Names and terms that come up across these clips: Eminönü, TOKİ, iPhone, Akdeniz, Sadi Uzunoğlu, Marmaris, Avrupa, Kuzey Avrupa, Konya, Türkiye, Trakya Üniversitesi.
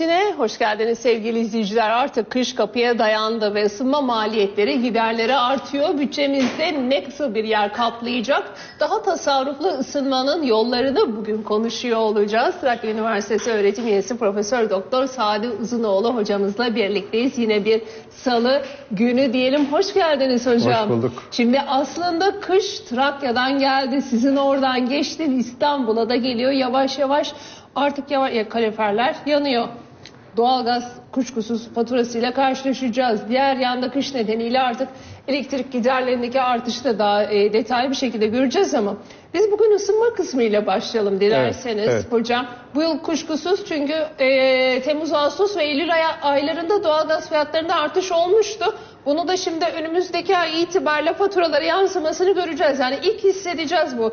Ekonomisi'ne hoş geldiniz sevgili izleyiciler. Artık kış kapıya dayandı ve ısınma maliyetleri, giderleri artıyor. Bütçemizde ne kısa bir yer kaplayacak? Daha tasarruflu ısınmanın yollarını bugün konuşuyor olacağız. Trakya Üniversitesi öğretim üyesi Profesör Doktor Sadi Uzunoğlu hocamızla birlikteyiz. Yine bir salı günü diyelim. Hoş geldiniz hocam. Hoş bulduk. Şimdi aslında kış Trakya'dan geldi, sizin oradan geçti, İstanbul'a da geliyor yavaş yavaş. Artık kaloriferler yanıyor. Doğalgaz kuşkusuz faturasıyla karşılaşacağız. Diğer yanda kış nedeniyle artık elektrik giderlerindeki artışı da daha detaylı bir şekilde göreceğiz ama biz bugün ısınma kısmıyla başlayalım dilerseniz hocam. Bu yıl kuşkusuz çünkü Temmuz, Ağustos ve Eylül aylarında doğalgaz fiyatlarında artış olmuştu. Bunu da şimdi önümüzdeki ay itibariyle faturalara yansımasını göreceğiz. Yani ilk hissedeceğiz bu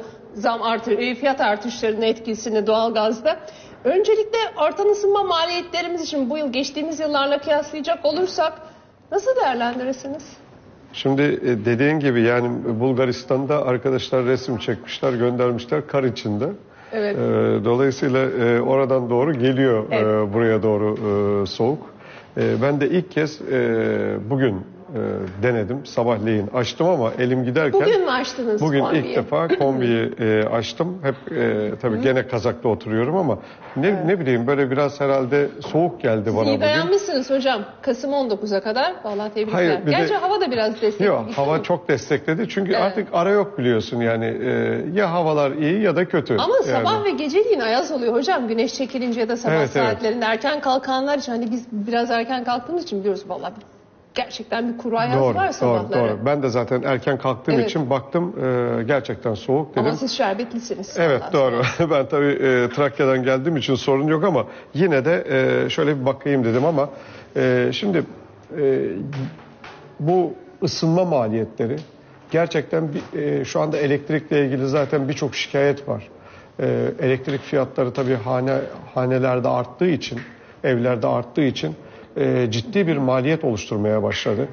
fiyat artışlarının etkisini doğalgazda. Öncelikle artan ısınma maliyetlerimiz için bu yıl geçtiğimiz yıllarla kıyaslayacak olursak nasıl değerlendirirsiniz? Şimdi dediğin gibi yani Bulgaristan'da arkadaşlar resim çekmişler, göndermişler kar içinde. Evet. Dolayısıyla oradan doğru geliyor, evet, buraya doğru soğuk. Ben de ilk kez bugün denedim. Sabahleyin açtım ama elim giderken... Bugün mü açtınız bugün kombiyi? Bugün ilk defa kombiyi açtım. Hep tabii gene kazakta oturuyorum ama ne bileyim böyle biraz herhalde soğuk geldi bana bugün. İyi dayanmışsınız hocam. Kasım 19'a kadar. Vallahi tebrikler. Hayır, gerçi hava da biraz destekledi. Yok, hava çok destekledi. Çünkü artık ara yok biliyorsun yani. Ya havalar iyi ya da kötü. Ama yani sabah ve geceliğin ayaz oluyor hocam. Güneş çekilince ya da sabah saatlerinde erken kalkanlar için. Hani biz biraz erken kalktığımız için biliyoruz vallahi. Gerçekten bir kuru ayaz var sabahları. Doğru. Ben de zaten erken kalktığım için baktım gerçekten soğuk dedim. Ama siz şerbetlisiniz. Evet doğru. Ben tabii Trakya'dan geldiğim için sorun yok ama yine de şöyle bir bakayım dedim ama şimdi bu ısınma maliyetleri gerçekten şu anda elektrikle ilgili zaten birçok şikayet var. Elektrik fiyatları tabii hanelerde arttığı için, evlerde arttığı için ciddi bir maliyet oluşturmaya başladı.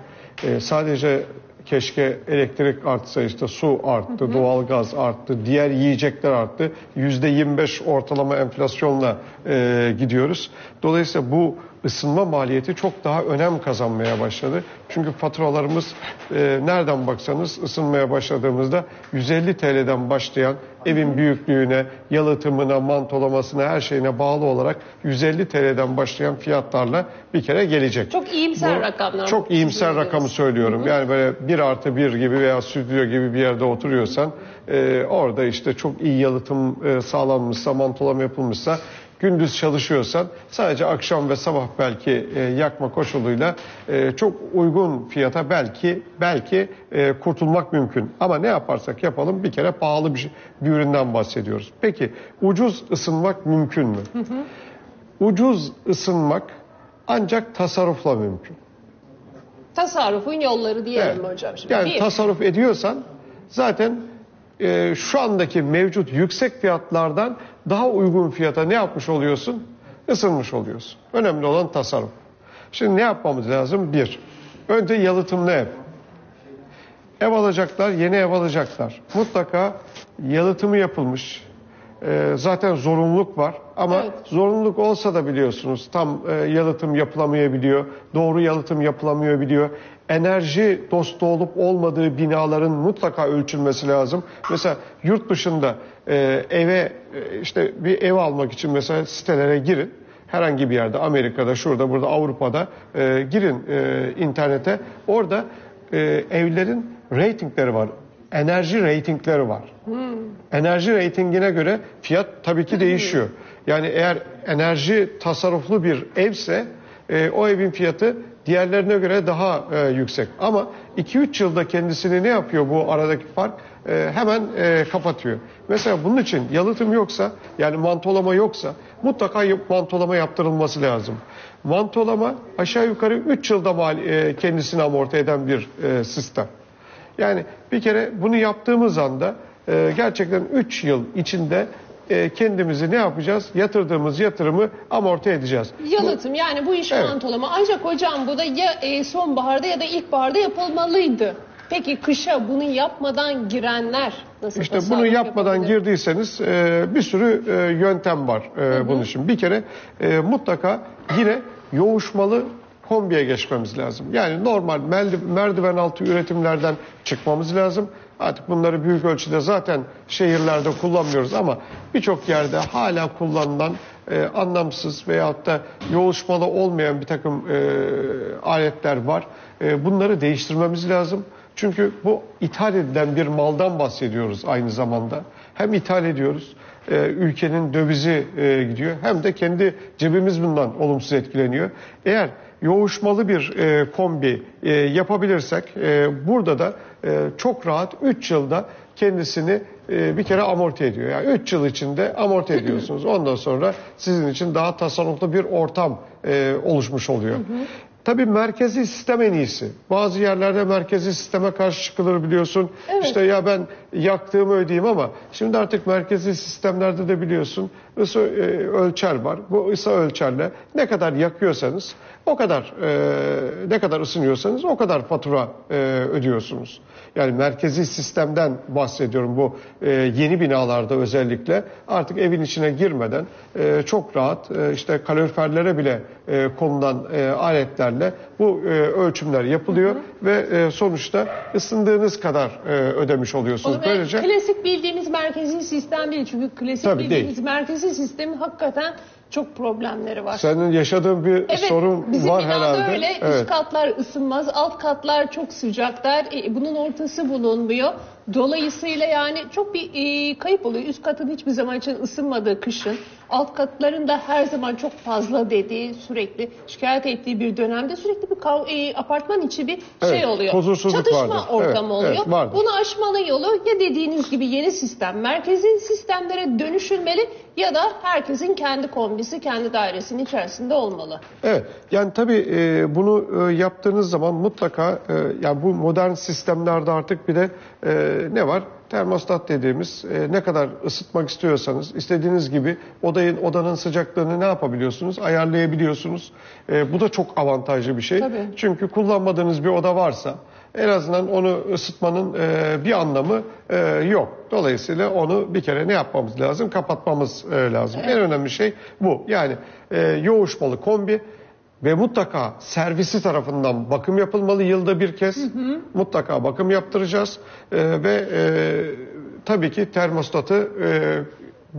Sadece keşke elektrik artsa, işte su arttı, doğalgaz arttı, diğer yiyecekler arttı. %25 ortalama enflasyonla gidiyoruz. Dolayısıyla bu ısınma maliyeti çok daha önem kazanmaya başladı. Çünkü faturalarımız nereden baksanız ısınmaya başladığımızda 150 TL'den başlayan evin büyüklüğüne, yalıtımına, mantolamasına, her şeyine bağlı olarak 150 TL'den başlayan fiyatlarla bir kere gelecek. Çok iyimser rakamlar. Çok iyimser rakamı söylüyorum. Yani böyle 1+1 gibi veya stüdyo gibi bir yerde oturuyorsan orada işte çok iyi yalıtım sağlanmışsa, mantolama yapılmışsa, gündüz çalışıyorsan sadece akşam ve sabah belki yakma koşuluyla çok uygun fiyata belki kurtulmak mümkün. Ama ne yaparsak yapalım bir kere pahalı bir üründen bahsediyoruz. Peki ucuz ısınmak mümkün mü? Ucuz ısınmak ancak tasarrufla mümkün. Tasarrufun yolları diyelim hocam. Şimdi yani tasarruf ediyorsan zaten şu andaki mevcut yüksek fiyatlardan daha uygun fiyata ne yapmış oluyorsun? Isınmış oluyorsun. Önemli olan tasarruf. Şimdi ne yapmamız lazım? Bir, önce yalıtımlı ev. Ev alacaklar, yeni ev alacaklar. Mutlaka yalıtımı yapılmış. Zaten zorunluluk var ama zorunluluk olsa da biliyorsunuz tam yalıtım yapılamayabiliyor. Doğru yalıtım yapılamayabiliyor. Enerji dostu olup olmadığı binaların mutlaka ölçülmesi lazım. Mesela yurt dışında işte bir ev almak için mesela sitelere girin. Herhangi bir yerde, Amerika'da, şurada, burada, Avrupa'da girin internete. Orada evlerin reytingleri var. Enerji reytingleri var. Enerji reytingine göre fiyat tabii ki değişiyor. Yani eğer enerji tasarruflu bir evse o evin fiyatı diğerlerine göre daha yüksek. Ama 2-3 yılda kendisini ne yapıyor bu aradaki fark? Hemen kapatıyor. Mesela bunun için yalıtım yoksa, yani mantolama yoksa mutlaka mantolama yaptırılması lazım. Mantolama aşağı yukarı 3 yılda kendisini amorti eden bir sistem. Yani bir kere bunu yaptığımız anda gerçekten 3 yıl içinde kendimizi ne yapacağız? Yatırdığımız yatırımı amorti edeceğiz. Yalıtım yani bu iş mantolama. Ancak hocam bu da ya sonbaharda ya da ilkbaharda yapılmalıydı. Peki kışa bunu yapmadan girenler nasıl? İşte bunu yapmadan girdiyseniz bir sürü yöntem var bunun için. Bir kere mutlaka yine yoğuşmalı kombiye geçmemiz lazım. Yani normal merdiven altı üretimlerden çıkmamız lazım. Artık bunları büyük ölçüde zaten şehirlerde kullanmıyoruz ama birçok yerde hala kullanılan anlamsız veyahut da yoğuşmalı olmayan bir takım aletler var. Bunları değiştirmemiz lazım. Çünkü bu ithal edilen bir maldan bahsediyoruz aynı zamanda. Hem ithal ediyoruz, ülkenin dövizi gidiyor, hem de kendi cebimiz bundan olumsuz etkileniyor. Eğer yoğuşmalı bir kombi yapabilirsek burada da çok rahat 3 yılda kendisini bir kere amorti ediyor. Yani 3 yıl içinde amorti ediyorsunuz. Ondan sonra sizin için daha tasarruflu bir ortam oluşmuş oluyor. Tabii merkezi sistem en iyisi. Bazı yerlerde merkezi sisteme karşı çıkılır biliyorsun. Evet. İşte ya ben yaktığımı ödeyeyim ama şimdi artık merkezi sistemlerde de biliyorsun ısı ölçer var. Bu ısı ölçerle ne kadar yakıyorsanız o kadar, ne kadar ısınıyorsanız o kadar fatura ödüyorsunuz. Yani merkezi sistemden bahsediyorum bu yeni binalarda özellikle. Artık evin içine girmeden çok rahat işte kaloriferlere bile konulan aletlerle bu ölçümler yapılıyor. Ve sonuçta ısındığınız kadar ödemiş oluyorsunuz. O zaman böylece klasik bildiğimiz merkezi sistem değil. Çünkü klasik bildiğimiz merkezi sistemin hakikaten çok problemleri var. Senin yaşadığın bir sorun var herhalde. Bizim öyle üst katlar ısınmaz, alt katlar çok sıcak der. Bunun ortası bulunmuyor. Dolayısıyla yani çok bir kayıp oluyor. Üst katın hiçbir zaman için ısınmadığı kışın, alt katların da her zaman çok fazla dediği, sürekli şikayet ettiği bir dönemde sürekli bir apartman içi bir şey oluyor. Çatışma ortamı oluyor. Bunu aşmanın yolu ya dediğiniz gibi yeni sistem, merkezi sistemlere dönüşülmeli ya da herkesin kendi kombisi, kendi dairesinin içerisinde olmalı. Evet. Yani tabii bunu yaptığınız zaman mutlaka yani bu modern sistemlerde artık bir de ne var? Termostat dediğimiz ne kadar ısıtmak istiyorsanız istediğiniz gibi odanın sıcaklığını ne yapabiliyorsunuz? Ayarlayabiliyorsunuz. Bu da çok avantajlı bir şey. Tabii. Çünkü kullanmadığınız bir oda varsa en azından onu ısıtmanın bir anlamı yok. Dolayısıyla onu bir kere ne yapmamız lazım? Kapatmamız lazım. Evet. En önemli şey bu. Yani yoğuşmalı kombi. Ve mutlaka servisi tarafından bakım yapılmalı yılda bir kez. Mutlaka bakım yaptıracağız. Ve tabii ki termostatı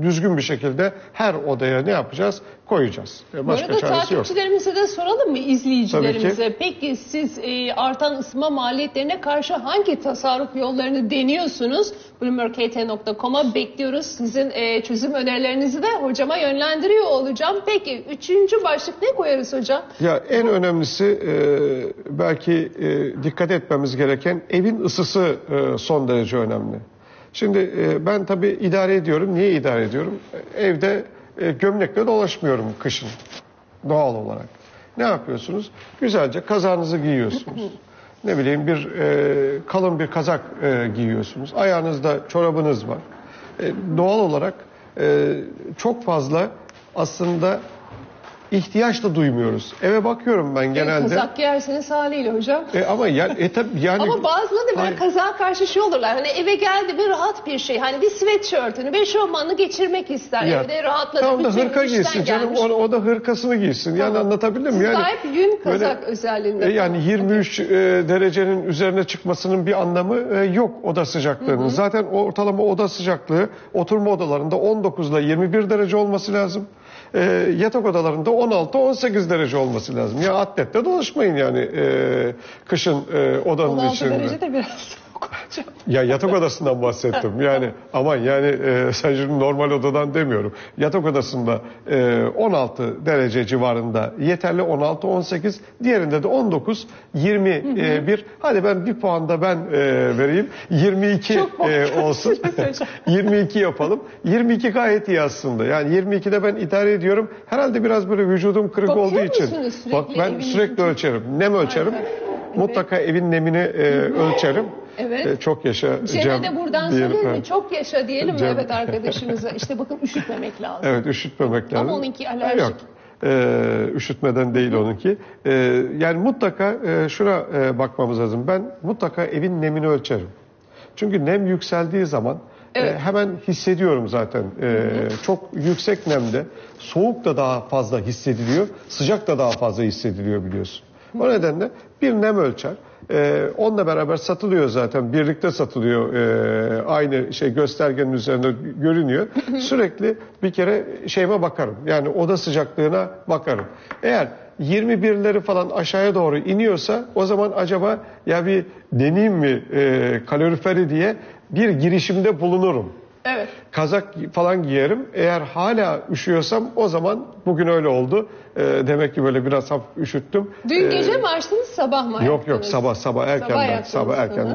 düzgün bir şekilde her odaya ne yapacağız? Koyacağız. Başka çaresi yok. Bu arada takipçilerimize de soralım mı, izleyicilerimize? Peki siz artan ısınma maliyetlerine karşı hangi tasarruf yollarını deniyorsunuz? bloombergt.com'a bekliyoruz. Sizin çözüm önerilerinizi de hocama yönlendiriyor olacağım. Peki 3. başlık ne koyarız hocam? Ya en önemlisi belki dikkat etmemiz gereken evin ısısı son derece önemli. Şimdi ben tabii idare ediyorum. Niye idare ediyorum? Evde gömlekle dolaşmıyorum kışın doğal olarak. Ne yapıyorsunuz? Güzelce kazağınızı giyiyorsunuz. Ne bileyim kalın bir kazak giyiyorsunuz. Ayağınızda çorabınız var. Doğal olarak çok fazla aslında ihtiyaç da duymuyoruz. Eve bakıyorum ben genelde. Kazak giyerseniz haliyle hocam. Ama tabii yani. Ama bazıları da böyle kazağa karşı olurlar. Hani eve geldi bir rahat bir şey. Hani bir sweatshirt'ünü, bir şortmanını geçirmek ister. Ya, evde rahatladı. Tamam da hırka giysin canım. O da hırkasını giysin. Tamam. Yani anlatabildim mi? Yani sahip yün kazak böyle, özelliğinde. Yani 23 derecenin üzerine çıkmasının bir anlamı yok oda sıcaklığının. Zaten ortalama oda sıcaklığı oturma odalarında 19 ile 21 derece olması lazım. Yatak odalarında 16-18 derece olması lazım. Ya atletle dolaşmayın yani kışın odanın 16 içinde. 16 derece de biraz soğuk hocam. Ya yatak odasından bahsettim. Yani aman yani sen şimdi normal odadan demiyorum. Yatak odasında 16 derece civarında yeterli, 16-18. Diğerinde de 19-21. Hadi ben bir puan da ben vereyim. 22 olsun. 22 yapalım. 22 gayet iyi aslında. Yani 22'de ben idare ediyorum. Herhalde biraz böyle vücudum kırık olduğu için. Bak ben sürekli ölçerim. Nem ölçerim. Mutlaka evin nemini ölçerim. Evet. Çok yaşa Cem'e de buradan söyleyeyim mi? Çok yaşa diyelim mi? Evet arkadaşımıza. İşte bakın üşütmemek lazım. Evet üşütmemek lazım. Ama onunki alerjik. Yok. Üşütmeden değil onunki. Yani mutlaka şuna bakmamız lazım. Ben mutlaka evin nemini ölçerim. Çünkü nem yükseldiği zaman evet, hemen hissediyorum zaten. Çok yüksek nemde soğuk da daha fazla hissediliyor, sıcak da daha fazla hissediliyor biliyorsun. O nedenle bir nem ölçer. Onunla beraber satılıyor zaten, birlikte satılıyor, aynı şey göstergenin üzerinde görünüyor. Sürekli bir kere şeyime bakarım, yani oda sıcaklığına bakarım. Eğer 21'leri falan aşağıya doğru iniyorsa o zaman acaba ya bir deneyim mi kaloriferi diye bir girişimde bulunurum. Evet. Kazak falan giyerim. Eğer hala üşüyorsam o zaman bugün öyle oldu. Demek ki böyle biraz hafif üşüttüm. Dün gece mi açtınız, sabah mı? Yok sabah erkenden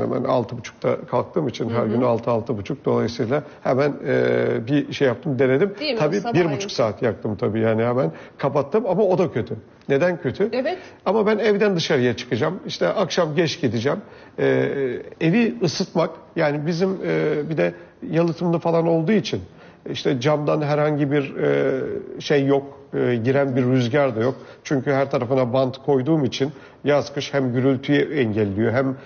hemen 6.30'da kalktığım için her gün 6-6.30 dolayısıyla hemen bir şey yaptım, denedim. Tabii 1,5 saat yaktım tabii, yani hemen kapattım ama o da kötü. Neden kötü? Evet. Ama ben evden dışarıya çıkacağım. İşte akşam geç gideceğim. Evi ısıtmak, yani bizim bir de yalıtımlı falan olduğu için işte camdan herhangi bir şey yok, giren bir rüzgar da yok. Çünkü her tarafına bant koyduğum için yaz kış hem gürültüyü engelliyor hem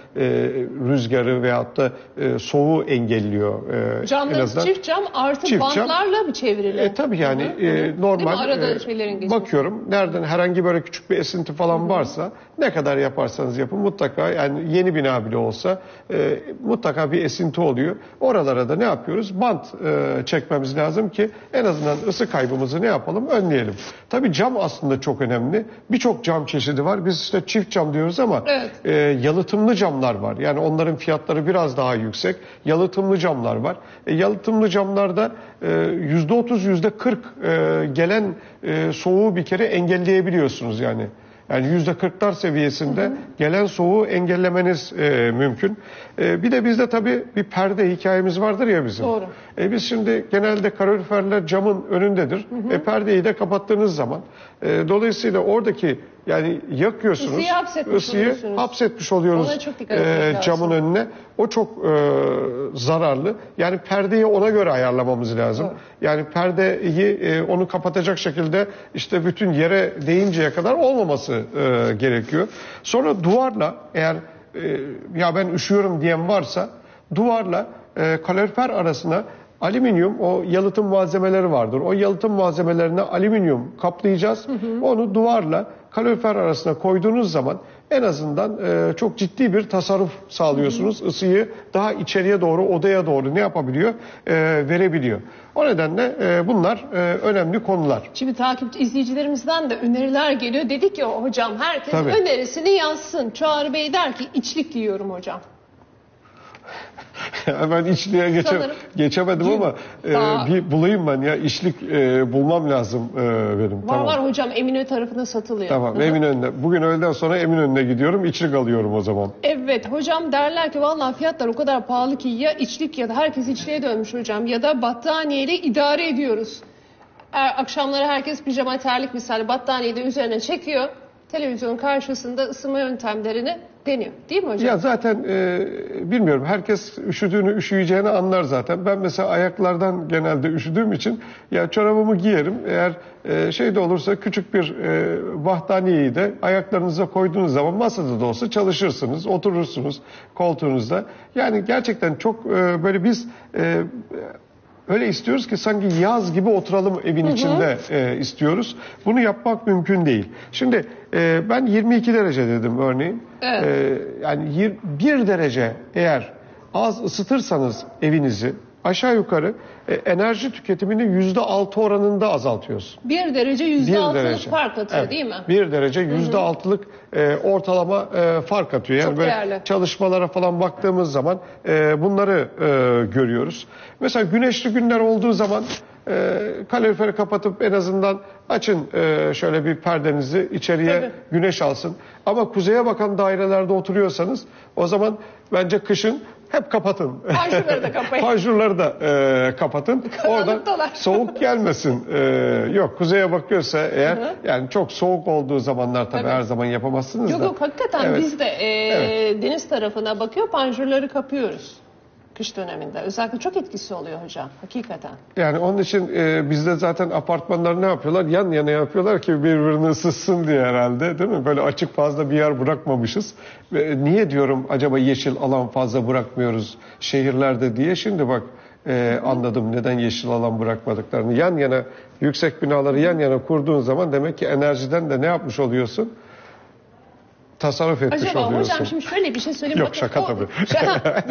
rüzgarı veyahut da soğuğu engelliyor. Camları çift cam artı çift bantlarla mı çevrili? Tabii yani normal bakıyorum, nereden herhangi böyle küçük bir esinti falan varsa, ne kadar yaparsanız yapın mutlaka, yani yeni bina bile olsa mutlaka bir esinti oluyor. Oralara da ne yapıyoruz? Bant çekmemiz lazım ki en azından ısı kaybımızı ne yapalım? Önleyelim. Tabii cam aslında çok önemli. Birçok cam çeşidi var. Biz işte çift cam diyoruz ama evet, yalıtımlı camlar var. Yani onların fiyatları biraz daha yüksek. Yalıtımlı camlar var. Yalıtımlı camlarda %30-%40 gelen soğuğu bir kere engelleyebiliyorsunuz yani. Yani %40'lar seviyesinde gelen soğuğu engellemeniz mümkün. Bir de bizde tabii bir perde hikayemiz vardır ya bizim. Doğru. Biz şimdi genelde kaloriferler camın önündedir. Perdeyi de kapattığınız zaman. Dolayısıyla oradaki, yani yakıyorsunuz, ısıyı hapsetmiş oluyoruz camın önüne. O çok zararlı. Yani perdeyi ona göre ayarlamamız lazım. Doğru. Yani perdeyi onu kapatacak şekilde işte bütün yere değinceye kadar olmaması gerekiyor. Sonra duvarla, eğer ya ben üşüyorum diyen varsa duvarla kalorifer arasına alüminyum, o yalıtım malzemeleri vardır. O yalıtım malzemelerine alüminyum kaplayacağız. Onu duvarla kalorifer arasına koyduğunuz zaman en azından çok ciddi bir tasarruf sağlıyorsunuz. Isıyı daha içeriye doğru, odaya doğru ne yapabiliyor? Verebiliyor. O nedenle bunlar önemli konular. Şimdi izleyicilerimizden de öneriler geliyor. Dedik ya hocam, herkes önerisini yazsın. Çağrı Bey der ki içlik giyiyorum hocam. Ben içliğe geçemedim ama bir bulayım ben ya, içlik bulmam lazım benim. Var hocam, Eminönü tarafına satılıyor. Tamam, Eminönü'ne. Bugün öğleden sonra Eminönü'ne gidiyorum, içlik alıyorum o zaman. Evet hocam, derler ki vallahi fiyatlar o kadar pahalı ki ya içlik, ya da herkes içliğe dönmüş hocam, ya da battaniyeyle idare ediyoruz. Akşamları herkes pijama, terlik misali battaniyeyi de üzerine çekiyor. Televizyon karşısında ısınma yöntemlerini deniyor. Değil mi hocam? Ya zaten bilmiyorum. Herkes üşüdüğünü, üşüyeceğini anlar zaten. Ben mesela ayaklardan genelde üşüdüğüm için ya çorabımı giyerim. Eğer şey de olursa küçük bir battaniyeyi de ayaklarınıza koyduğunuz zaman masada da olsa çalışırsınız. Oturursunuz koltuğunuzda. Yani gerçekten çok böyle biz... Öyle istiyoruz ki sanki yaz gibi oturalım evin içinde istiyoruz. Bunu yapmak mümkün değil. Şimdi ben 22 derece dedim örneğin. Evet. Yani 1 derece eğer az ısıtırsanız evinizi, aşağı yukarı enerji tüketimini %6 oranında azaltıyoruz. 1 derece %6'lık fark atıyor, evet, değil mi? 1 derece %6'lık ortalama fark atıyor. Yani çok değerli. Çalışmalara falan baktığımız zaman bunları görüyoruz. Mesela güneşli günler olduğu zaman kaloriferi kapatıp en azından açın şöyle bir perdenizi, içeriye güneş alsın. Ama kuzeye bakan dairelerde oturuyorsanız o zaman bence kışın hep kapatın. Panjurları da kapayın. Panjurları da kapatın. Oradan soğuk gelmesin. Yok, kuzeye bakıyorsa eğer yani çok soğuk olduğu zamanlar tabii her zaman yapamazsınız. Yok hakikaten biz de deniz tarafına bakıyor, panjurları kapıyoruz. kış döneminde. Özellikle çok etkisi oluyor hocam hakikaten. Yani onun için bizde zaten apartmanlar ne yapıyorlar? Yan yana yapıyorlar ki birbirini ısıtsın diye herhalde, değil mi? Böyle açık fazla bir yer bırakmamışız. Niye diyorum acaba yeşil alan fazla bırakmıyoruz şehirlerde diye. Şimdi bak anladım neden yeşil alan bırakmadıklarını. Yan yana yüksek binaları yan yana kurduğun zaman demek ki enerjiden de ne yapmış oluyorsun? Tasarruf etmiş acaba oluyorsun. Hocam şimdi şöyle bir şey söyleyeyim. Yok şaka tabii.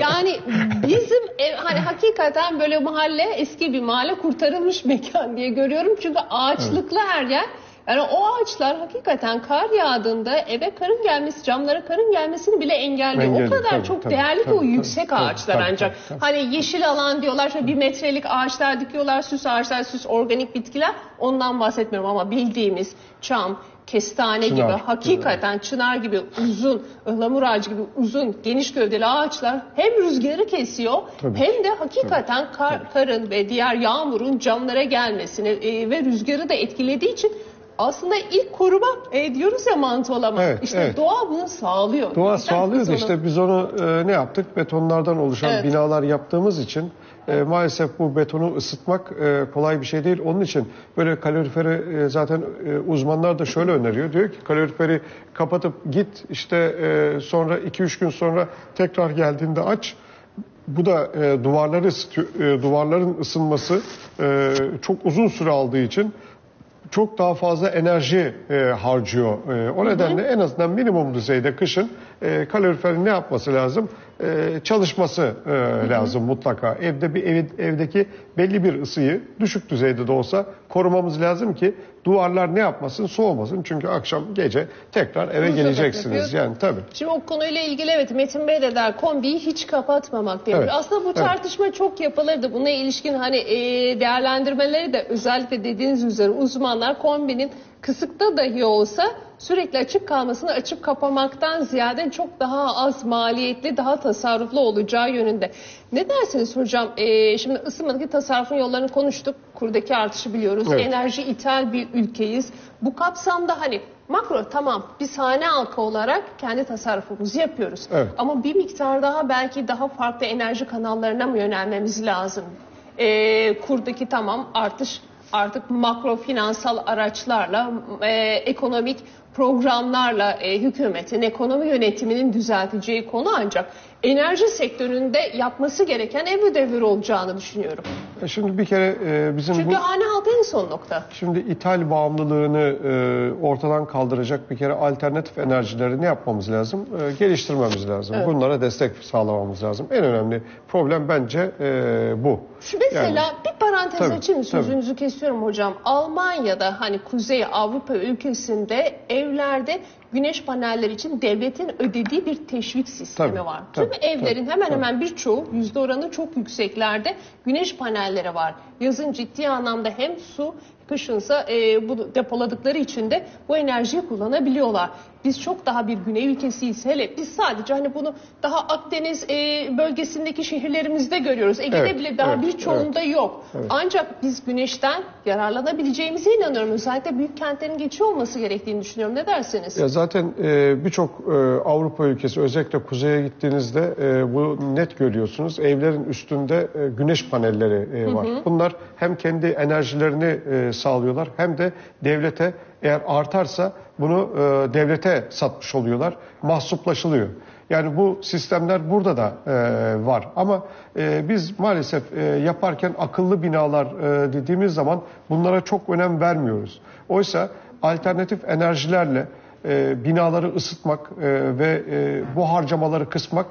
Yani bizim ev, hani hakikaten böyle mahalle, eski bir mahalle kurtarılmış mekan diye görüyorum. Çünkü ağaçlıklı her yer. Yani o ağaçlar hakikaten kar yağdığında eve karın gelmesi, camlara karın gelmesini bile engelliyor. O kadar tabii, çok tabii, değerli tabii, ki o tabii, yüksek tabii, ağaçlar tabii, ancak. Tabii, tabii. Hani yeşil alan diyorlar, şöyle bir metrelik ağaçlar dikiyorlar, süs ağaçlar, süs organik bitkiler. Ondan bahsetmiyorum ama bildiğimiz çam, kestane çınar gibi, hakikaten gibi, çınar gibi uzun, ıhlamur ağacı gibi uzun, geniş gövdeli ağaçlar hem rüzgarı kesiyor, tabii, hem de hakikaten tabii, karın ve diğer yağmurun camlara gelmesini ve rüzgarı da etkilediği için aslında ilk koruma diyoruz ya mantolama. Evet, işte evet, doğa bunu sağlıyor. Doğa neden sağlıyor da işte biz onu ne yaptık? Betonlardan oluşan evet, binalar yaptığımız için maalesef bu betonu ısıtmak kolay bir şey değil. Onun için böyle kaloriferi zaten uzmanlar da şöyle öneriyor. Diyor ki kaloriferi kapatıp git işte sonra 2-3 gün sonra tekrar geldiğinde aç. Bu da duvarları ısıtıyor. Duvarların ısınması çok uzun süre aldığı için çok daha fazla enerji harcıyor. O nedenle en azından minimum düzeyde kışın kaloriferin ne yapması lazım? Çalışması lazım mutlaka. Evde bir evdeki belli bir ısıyı düşük düzeyde de olsa korumamız lazım ki duvarlar ne yapmasın? Soğumasın. Çünkü akşam gece tekrar eve geleceksiniz. Yani tabii. Şimdi o konuyla ilgili evet Metin Bey de der kombiyi hiç kapatmamak diye. Evet. Aslında bu tartışma evet, çok yapılırdı. Buna ilişkin hani değerlendirmeleri de özellikle dediğiniz üzere uzmanlar kombinin kısıkta dahi olsa sürekli açık kalmasını açıp kapamaktan ziyade çok daha az maliyetli, daha tasarruflu olacağı yönünde. Ne dersiniz hocam? Şimdi ısınmadaki tasarrufun yollarını konuştuk. Kurdaki artışı biliyoruz. Evet. Enerji ithal bir ülkeyiz. Bu kapsamda hani makro tamam biz hane halkı olarak kendi tasarrufumuzu yapıyoruz. Evet. Ama bir miktar daha belki daha farklı enerji kanallarına mı yönelmemiz lazım? Kurdaki tamam artış artık makro finansal araçlarla, ekonomik programlarla hükümetin, ekonomi yönetiminin düzelteceği konu ancak enerji sektöründe yapması gereken ev ödevleri olacağını düşünüyorum. Şimdi bir kere bizim çünkü hane halkı en son nokta. Şimdi ithal bağımlılığını ortadan kaldıracak bir kere alternatif enerjileri ne yapmamız lazım? Geliştirmemiz lazım. Evet. Bunlara destek sağlamamız lazım. En önemli problem bence bu. Şu mesela yani, bir parantez tabii, açayım sözünüzü tabii, kesiyorum hocam. Almanya'da hani Kuzey Avrupa ülkesinde evlerde güneş panelleri için devletin ödediği bir teşvik sistemi tabii, var. Tüm evlerin tabii, hemen hemen birçoğu yüzde oranı çok yükseklerde güneş panelleri var. Yazın ciddi anlamda hem su kışınsa bu depoladıkları için de bu enerjiyi kullanabiliyorlar. Biz çok daha bir güney ülkesiyiz. Hele biz sadece hani bunu daha Akdeniz bölgesindeki şehirlerimizde görüyoruz. Ege'de evet, bile daha evet, birçoğunda evet, yok. Evet. Ancak biz güneşten yararlanabileceğimize inanıyorum. Özellikle büyük kentlerin geçiyor olması gerektiğini düşünüyorum. Ne dersiniz? Ya zaten birçok Avrupa ülkesi özellikle kuzeye gittiğinizde bunu net görüyorsunuz. Evlerin üstünde güneş panelleri var. Hı hı. Bunlar hem kendi enerjilerini sağlıyorlar hem de devlete eğer artarsa bunu devlete satmış oluyorlar. Mahsuplaşılıyor. Yani bu sistemler burada da var. Ama biz maalesef yaparken akıllı binalar dediğimiz zaman bunlara çok önem vermiyoruz. Oysa alternatif enerjilerle binaları ısıtmak ve bu harcamaları kısmak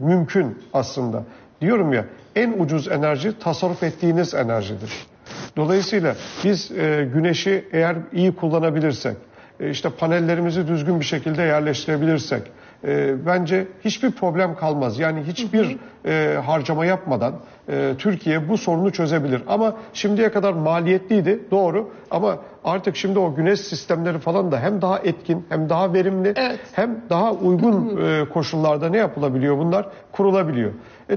mümkün aslında. Diyorum ya en ucuz enerji tasarruf ettiğiniz enerjidir. Dolayısıyla biz güneşi eğer iyi kullanabilirsek, işte panellerimizi düzgün bir şekilde yerleştirebilirsek, bence hiçbir problem kalmaz. Yani hiçbir harcama yapmadan Türkiye bu sorunu çözebilir. Ama şimdiye kadar maliyetliydi, doğru. Ama artık şimdi o güneş sistemleri falan da hem daha etkin, hem daha verimli, evet, hem daha uygun koşullarda ne yapılabiliyor bunlar? Kurulabiliyor.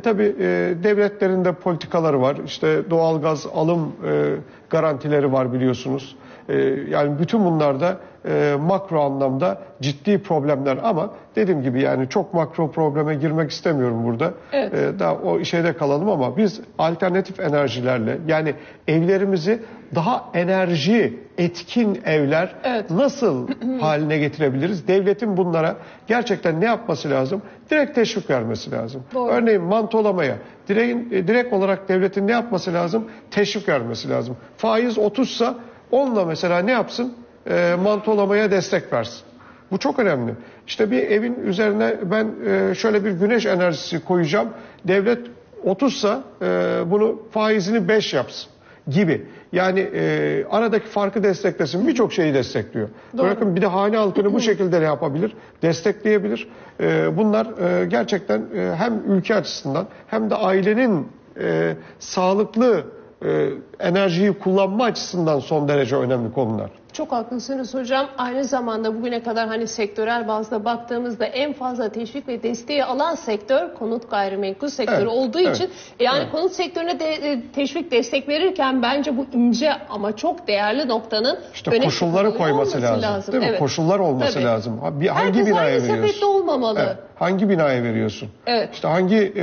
Tabii devletlerin de politikaları var. İşte doğalgaz alım garantileri var biliyorsunuz. Yani bütün bunlarda makro anlamda ciddi problemler, ama dediğim gibi yani çok makro probleme girmek istemiyorum burada. Evet. Daha o şeyde kalalım, ama biz alternatif enerjilerle, yani evlerimizi daha enerji etkin evler evet. nasıl haline getirebiliriz? Devletin bunlara gerçekten ne yapması lazım? Direkt teşvik vermesi lazım. Doğru. Örneğin mantolamaya direkt olarak devletin ne yapması lazım? Teşvik vermesi lazım. Faiz 30'sa onunla mesela ne yapsın? Mantolamaya destek versin. Bu çok önemli. İşte bir evin üzerine ben şöyle bir güneş enerjisi koyacağım. Devlet 30'sa bunu faizini 5 yapsın gibi. Yani aradaki farkı desteklesin. Birçok şeyi destekliyor. Doğru. Bırakın bir de hane halkını bu şekilde ne yapabilir? Destekleyebilir. Bunlar gerçekten hem ülke açısından hem de ailenin sağlıklı enerjiyi kullanma açısından son derece önemli konular. Çok haklısınız hocam. Aynı zamanda bugüne kadar hani sektörel bazda baktığımızda en fazla teşvik ve desteği alan sektör konut gayrimenkul sektörü evet, olduğu evet, için yani evet. konut sektörüne de teşvik destek verirken bence bu ince ama çok değerli noktanın işte koşulları koyması lazım. Değil mi? Evet. Koşullar olması tabii. lazım. Hangi binaya veriyorsun? Evet. Hangi binaya veriyorsun? Evet. İşte hangi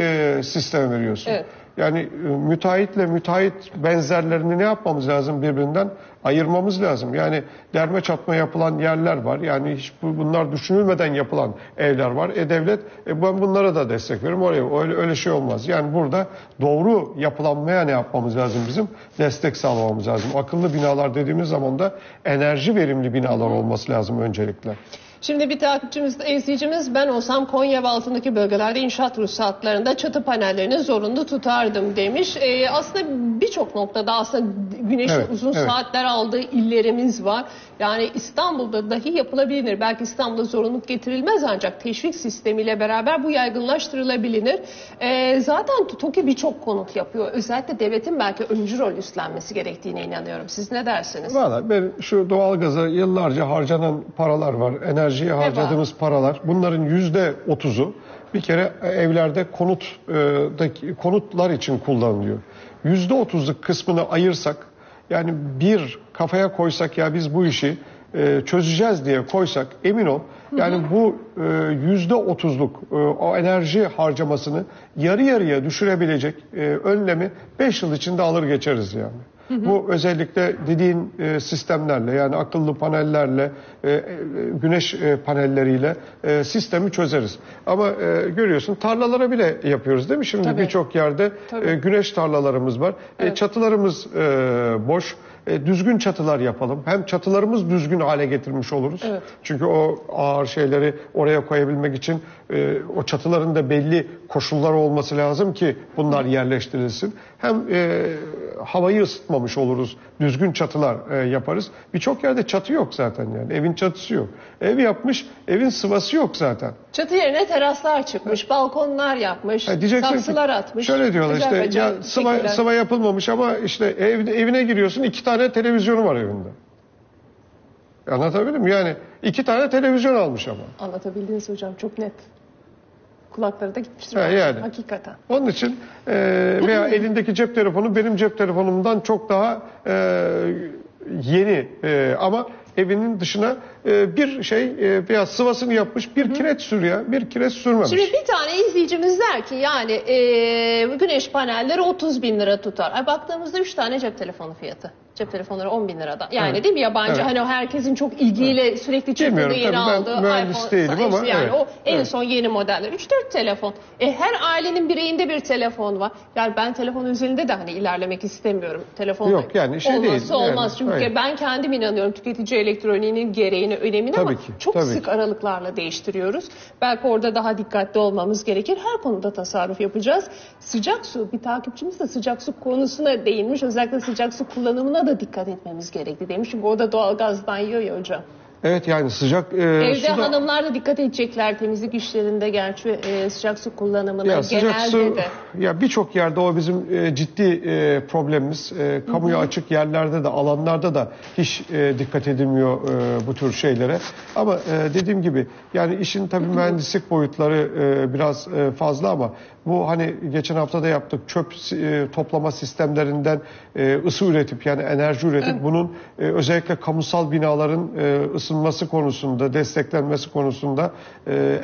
sisteme veriyorsun? Evet. Yani müteahhitle müteahhit benzerlerini ne yapmamız lazım, birbirinden ayırmamız lazım. Yani derme çatma yapılan yerler var. Yani hiç bunlar düşünülmeden yapılan evler var. Devlet ben bunlara da destek veririm. Oraya öyle şey olmaz. Yani burada doğru yapılanmaya ne yapmamız lazım bizim? Destek sağlamamız lazım. Akıllı binalar dediğimiz zaman da enerji verimli binalar olması lazım öncelikle. Şimdi bir takipçimiz, izleyicimiz, ben olsam Konya ve altındaki bölgelerde inşaat ruhsatlarında çatı panellerini zorunlu tutardım demiş. Aslında birçok noktada aslında güneşin evet, uzun evet. saatler aldığı illerimiz var. Yani İstanbul'da dahi yapılabilir. Belki İstanbul'da zorunluluk getirilmez, ancak teşvik sistemiyle beraber bu yaygınlaştırılabilir. Zaten TOKİ birçok konut yapıyor. Özellikle devletin belki öncü rol üstlenmesi gerektiğine inanıyorum. Siz ne dersiniz? Valla ben şu doğalgaza yıllarca harcanan paralar var. Enerjiye harcadığımız paralar. Bunların %30'u bir kere evlerde konutlar için kullanılıyor. %30'luk kısmını ayırsak, yani bir kafaya koysak, ya biz bu işi çözeceğiz diye koysak, emin ol yani bu %30'luk o enerji harcamasını yarı yarıya düşürebilecek önlemi 5 yıl içinde alır geçeriz yani. Bu özellikle dediğin sistemlerle, yani akıllı panellerle, güneş panelleriyle sistemi çözeriz. Ama görüyorsun tarlalara bile yapıyoruz değil mi? Şimdi birçok yerde güneş tarlalarımız var. Evet. Çatılarımız boş. Düzgün çatılar yapalım. Hem çatılarımız düzgün hale getirmiş oluruz. Evet. Çünkü o ağır şeyleri oraya koyabilmek için o çatıların da belli koşulları olması lazım ki bunlar yerleştirilsin. Hem havayı ısıtmamış oluruz. Düzgün çatılar yaparız. Birçok yerde çatı yok zaten yani. Evin çatısı yok. Ev yapmış, evin sıvası yok zaten. Çatı yerine teraslar çıkmış, evet. balkonlar yapmış, saksılar atmış. Şöyle diyorlar işte, ya sıva yapılmamış ama işte evine giriyorsun, 2 tane televizyonu var evinde. Anlatabildim mi? Yani 2 tane televizyon almış ama. Anlatabildiniz hocam, çok net. Kulakları da gitmiştir. Ha, yani. Hakikaten. Onun için veya elindeki cep telefonu benim cep telefonumdan çok daha yeni ama evinin dışına bir şey veya sıvasını yapmış, bir kireç sürüyor, bir kireç sürmemiş. Şimdi bir tane izleyicimiz der ki yani güneş panelleri 30.000 lira tutar. Ay, baktığımızda 3 tane cep telefonu fiyatı. Cep telefonları 10.000 liradan. Yani evet. değil mi yabancı? Evet. Hani herkesin çok ilgiyle evet. sürekli çıktığı yeni aldığı iPhone. Ama yani evet. o en evet. son yeni modeller. 3-4 telefon. Her ailenin bireyinde bir telefon var. Yani ben telefon üzerinde de hani ilerlemek istemiyorum. Telefon yok yani şey olmazsa değil. Olmaz. Yani, çünkü evet. ben kendim inanıyorum tüketici elektroniğinin gereğini, önemini, tabii ama ki, çok sık aralıklarla değiştiriyoruz. Belki orada daha dikkatli olmamız gerekir. Her konuda tasarruf yapacağız. Sıcak su, bir takipçimiz de sıcak su konusuna değinmiş. Özellikle sıcak su kullanımına da dikkat etmemiz gerekli demiş. Çünkü o da doğalgazdan yiyor ya hocam. Evet, yani sıcak evde suda... Hanımlar da dikkat edecekler temizlik işlerinde, gerçi sıcak su kullanımına ya, genelde su, de. Ya birçok yerde o bizim ciddi problemimiz. Kamuya açık yerlerde de, alanlarda da hiç dikkat edilmiyor bu tür şeylere. Ama dediğim gibi yani işin tabii mühendislik boyutları biraz fazla, ama bu hani geçen hafta da yaptık, çöp toplama sistemlerinden ısı üretip, yani enerji üretip bunun özellikle kamusal binaların ısınması konusunda, desteklenmesi konusunda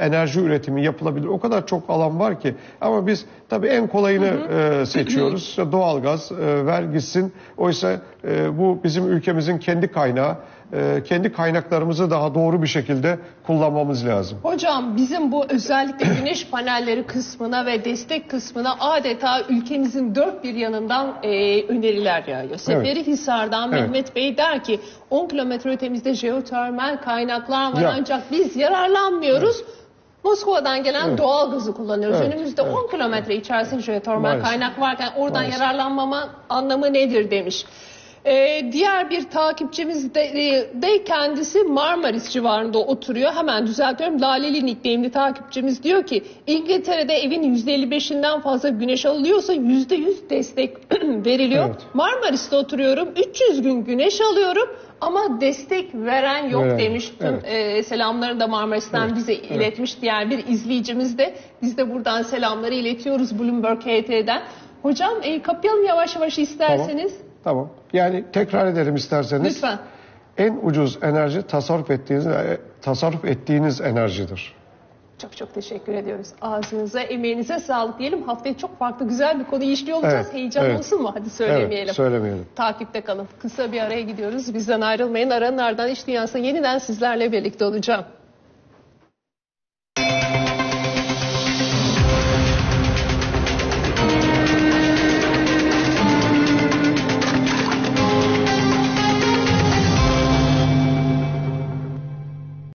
enerji üretimi yapılabilir. O kadar çok alan var ki, ama biz tabii en kolayını seçiyoruz. Doğalgaz ver gitsin. Oysa bu bizim ülkemizin kendi kaynağı. Kendi kaynaklarımızı daha doğru bir şekilde kullanmamız lazım. Hocam bizim bu özellikle güneş panelleri kısmına ve destek kısmına adeta ülkemizin dört bir yanından öneriler yağıyor. Seferihisar'dan Mehmet Bey der ki 10 kilometre ötemizde jeotermal kaynaklar var ancak biz yararlanmıyoruz. Moskova'dan gelen doğal gazı kullanıyoruz. Önümüzde 10 kilometre içerisinde jeotermal kaynak varken oradan yararlanmama anlamı nedir demiş. Diğer bir takipçimiz de kendisi Marmaris civarında oturuyor. Hemen düzeltiyorum. Laleli nickname'li takipçimiz diyor ki İngiltere'de evin %55'inden fazla güneş alıyorsa %100 destek veriliyor. Marmaris'te oturuyorum. 300 gün güneş alıyorum ama destek veren yok demiş. Selamlarını da Marmaris'ten bize iletmiş diğer bir izleyicimiz de. Biz de buradan selamları iletiyoruz Bloomberg HT'den. Hocam kapayalım yavaş yavaş isterseniz. Tamam. Yani tekrar edelim isterseniz. Lütfen. En ucuz enerji tasarruf ettiğiniz enerjidir. Çok çok teşekkür ediyoruz. Ağzınıza, emeğinize sağlık diyelim. Haftaya çok farklı güzel bir konu işliyor olacağız. Heyecan olsun mu? Hadi söylemeyelim. Evet, söylemeyelim. Takipte kalın. Kısa bir araya gidiyoruz. Bizden ayrılmayın. Aranın ardından İş Dünyası'na yeniden sizlerle birlikte olacağım.